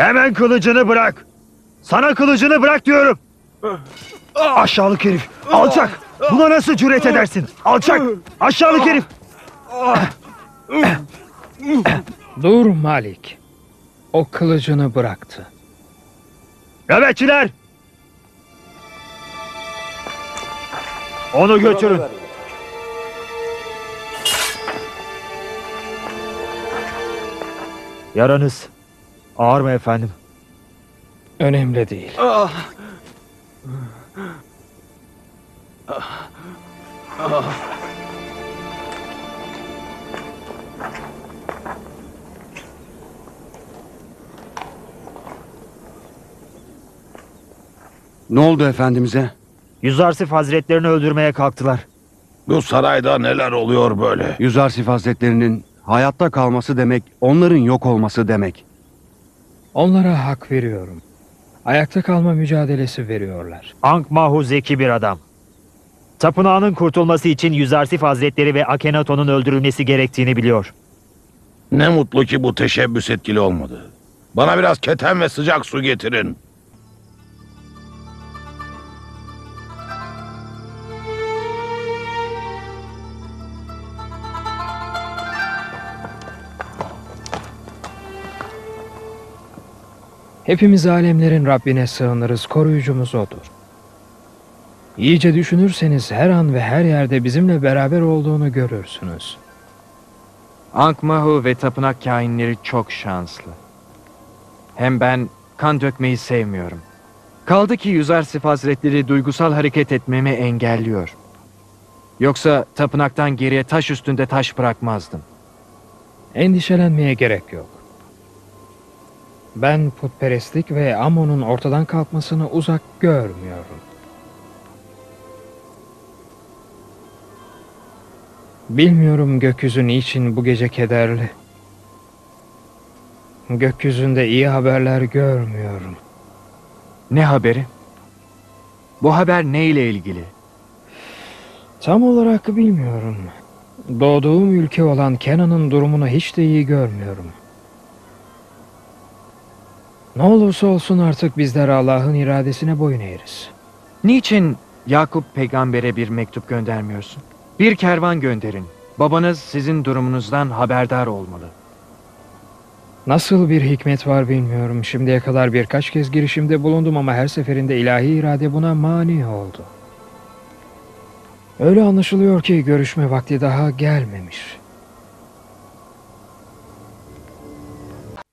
Hemen kılıcını bırak. Sana kılıcını bırak diyorum. Aşağılık herif. Alçak. Buna nasıl cüret edersin? Alçak. Aşağılık herif. Dur Malik. O kılıcını bıraktı. Nöbetçiler. Onu götürün. Yaranız ağır mı efendim? Önemli değil. Ne oldu efendimize? Yüzarsif Hazretlerini öldürmeye kalktılar. Bu sarayda neler oluyor böyle? Yüzarsif Hazretlerinin hayatta kalması demek, onların yok olması demek. Onlara hak veriyorum. Ayakta kalma mücadelesi veriyorlar. Ank Mahu zeki bir adam. Tapınağının kurtulması için Yüzarsif Hazretleri ve Akhenaton'un öldürülmesi gerektiğini biliyor. Ne mutlu ki bu teşebbüs etkili olmadı. Bana biraz keten ve sıcak su getirin. Hepimiz alemlerin Rabbine sığınırız, koruyucumuz O'dur. İyice düşünürseniz her an ve her yerde bizimle beraber olduğunu görürsünüz. Ank Mahu ve tapınak kâhinleri çok şanslı. Hem ben kan dökmeyi sevmiyorum. Kaldı ki Yüzarsif Hazretleri duygusal hareket etmemi engelliyor. Yoksa tapınaktan geriye taş üstünde taş bırakmazdım. Endişelenmeye gerek yok. Ben putperestlik ve Amon'un ortadan kalkmasını uzak görmüyorum. Bilmiyorum gökyüzü niçin bu gece kederli. Gökyüzünde iyi haberler görmüyorum. Ne haberi? Bu haber neyle ilgili? Tam olarak bilmiyorum. Doğduğum ülke olan Kenan'ın durumunu hiç de iyi görmüyorum. Ne olursa olsun artık bizler Allah'ın iradesine boyun eğeriz. Niçin Yakup peygambere bir mektup göndermiyorsun? Bir kervan gönderin. Babanız sizin durumunuzdan haberdar olmalı. Nasıl bir hikmet var bilmiyorum. Şimdiye kadar birkaç kez girişimde bulundum ama her seferinde ilahi irade buna mani oldu. Öyle anlaşılıyor ki görüşme vakti daha gelmemiş.